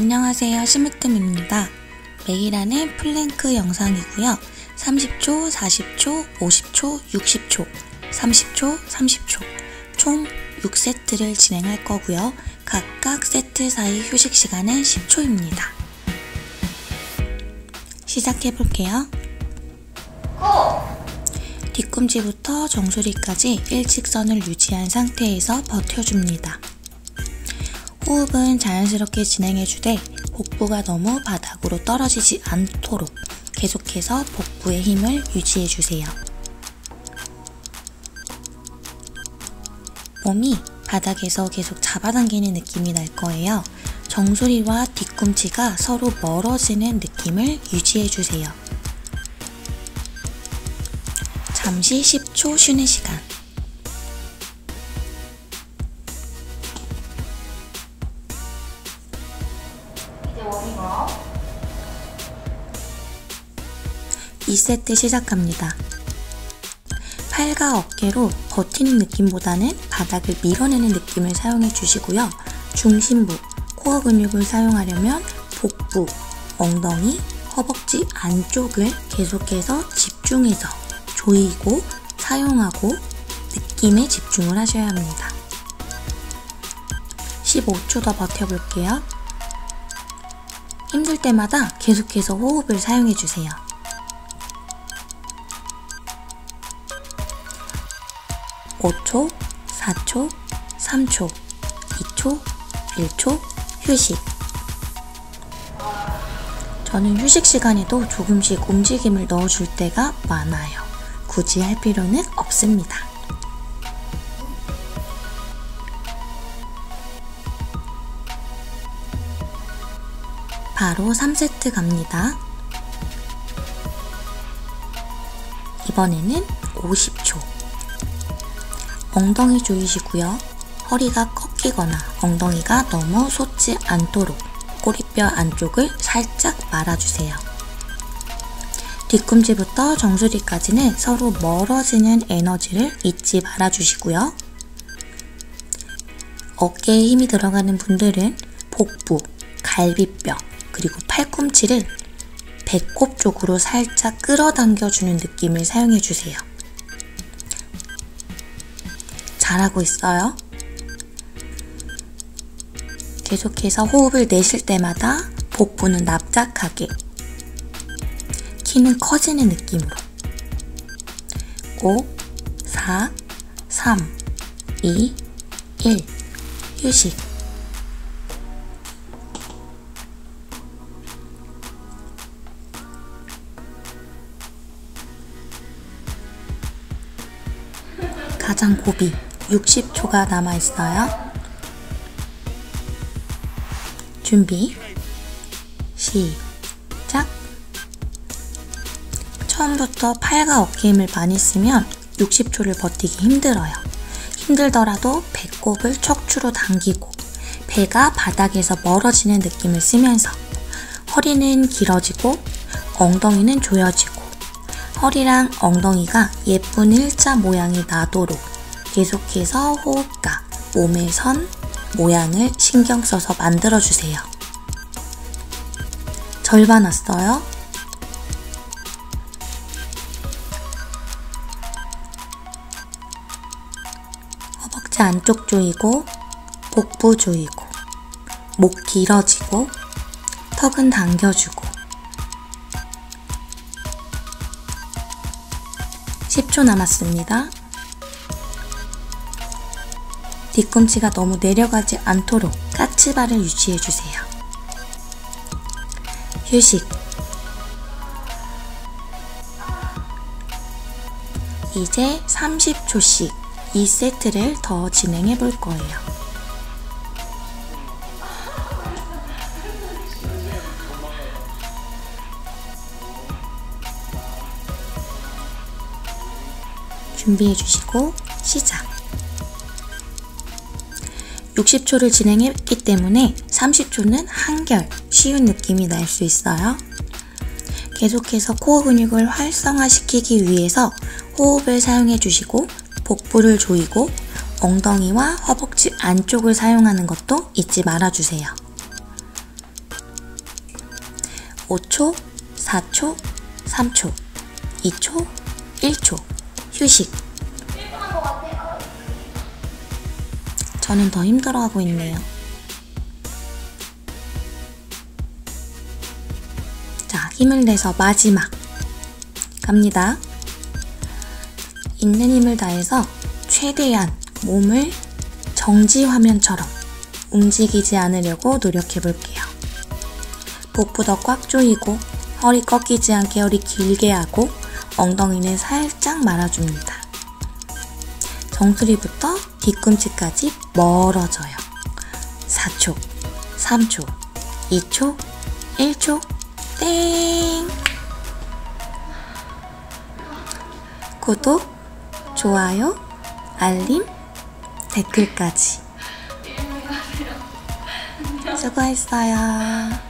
안녕하세요, 심으뜸입니다. 매일하는 플랭크 영상이고요. 30초, 40초, 50초, 60초, 30초, 30초 총 6세트를 진행할 거고요. 각각 세트 사이 휴식 시간은 10초입니다. 시작해 볼게요. 뒤꿈치부터 정수리까지 일직선을 유지한 상태에서 버텨줍니다. 호흡은 자연스럽게 진행해주되 복부가 너무 바닥으로 떨어지지 않도록 계속해서 복부의 힘을 유지해주세요. 몸이 바닥에서 계속 잡아당기는 느낌이 날 거예요. 정수리와 뒤꿈치가 서로 멀어지는 느낌을 유지해주세요. 잠시 10초 쉬는 시간. 이제 워밍업. 2세트 시작합니다. 팔과 어깨로 버티는 느낌보다는 바닥을 밀어내는 느낌을 사용해 주시고요. 중심부, 코어 근육을 사용하려면 복부, 엉덩이, 허벅지 안쪽을 계속해서 집중해서 조이고 사용하고 느낌에 집중을 하셔야 합니다. 15초 더 버텨볼게요. 힘들 때마다 계속해서 호흡을 사용해주세요. (5초) (4초) (3초) (2초) (1초) 휴식. 저는 휴식 시간에도 조금씩 움직임을 넣어줄 때가 많아요. 굳이 할 필요는 없습니다. 바로 3세트 갑니다. 이번에는 50초. 엉덩이 조이시고요. 허리가 꺾이거나 엉덩이가 너무 솟지 않도록 꼬리뼈 안쪽을 살짝 말아주세요. 뒤꿈치부터 정수리까지는 서로 멀어지는 에너지를 잊지 말아주시고요. 어깨에 힘이 들어가는 분들은 복부, 갈비뼈, 그리고 팔꿈치를 배꼽 쪽으로 살짝 끌어당겨주는 느낌을 사용해주세요. 잘하고 있어요. 계속해서 호흡을 내쉴 때마다 복부는 납작하게, 키는 커지는 느낌으로 5, 4, 3, 2, 1 휴식. 가장 고비 60초가 남아있어요. 준비 시작. 처음부터 팔과 어깨 힘을 많이 쓰면 60초를 버티기 힘들어요. 힘들더라도 배꼽을 척추로 당기고 배가 바닥에서 멀어지는 느낌을 쓰면서 허리는 길어지고 엉덩이는 조여지고 허리랑 엉덩이가 예쁜 일자 모양이 나도록 계속해서 호흡과 몸의 선, 모양을 신경 써서 만들어주세요. 절반 왔어요. 허벅지 안쪽 조이고, 복부 조이고, 목 길어지고, 턱은 당겨주고, 10초 남았습니다. 뒤꿈치가 너무 내려가지 않도록 까치발을 유지해주세요. 휴식. 이제 30초씩 2세트를 더 진행해 볼 거예요. 준비해주시고 시작. 60초를 진행했기 때문에 30초는 한결 쉬운 느낌이 날 수 있어요. 계속해서 코어 근육을 활성화시키기 위해서 호흡을 사용해주시고 복부를 조이고 엉덩이와 허벅지 안쪽을 사용하는 것도 잊지 말아주세요. 5초, 4초, 3초, 2초, 1초, 휴식. 저는 더 힘들어하고 있네요. 자, 힘을 내서 마지막 갑니다. 있는 힘을 다해서 최대한 몸을 정지 화면처럼 움직이지 않으려고 노력해볼게요. 복부도 꽉 조이고 허리 꺾이지 않게 허리 길게 하고 엉덩이는 살짝 말아줍니다. 정수리부터 뒤꿈치까지 멀어져요. 4초, 3초, 2초, 1초, 땡! 구독, 좋아요, 알림, 댓글까지. 수고했어요.